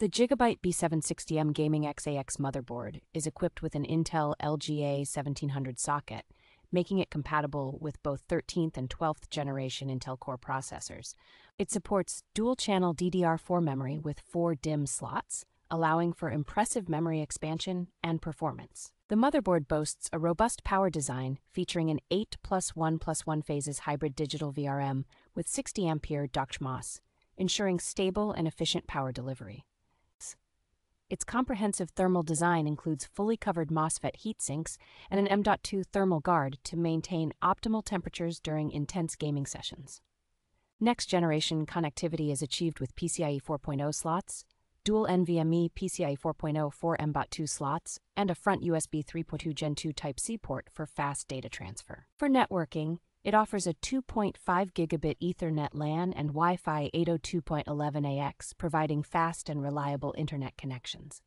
The GIGABYTE B760M Gaming XAX motherboard is equipped with an Intel LGA 1700 socket, making it compatible with both 13th and 12th generation Intel Core processors. It supports dual-channel DDR4 memory with 4 DIMM slots, allowing for impressive memory expansion and performance. The motherboard boasts a robust power design featuring an 8+1+1 phases hybrid digital VRM with 60-ampere DrMOS, ensuring stable and efficient power delivery. Its comprehensive thermal design includes fully covered MOSFET heat sinks and an M.2 thermal guard to maintain optimal temperatures during intense gaming sessions. Next-generation connectivity is achieved with PCIe 4.0 slots, dual NVMe PCIe 4.0 M.2 slots, and a front USB 3.2 Gen 2 Type-C port for fast data transfer. For networking, it offers a 2.5 gigabit Ethernet LAN and Wi-Fi 802.11ax, providing fast and reliable internet connections.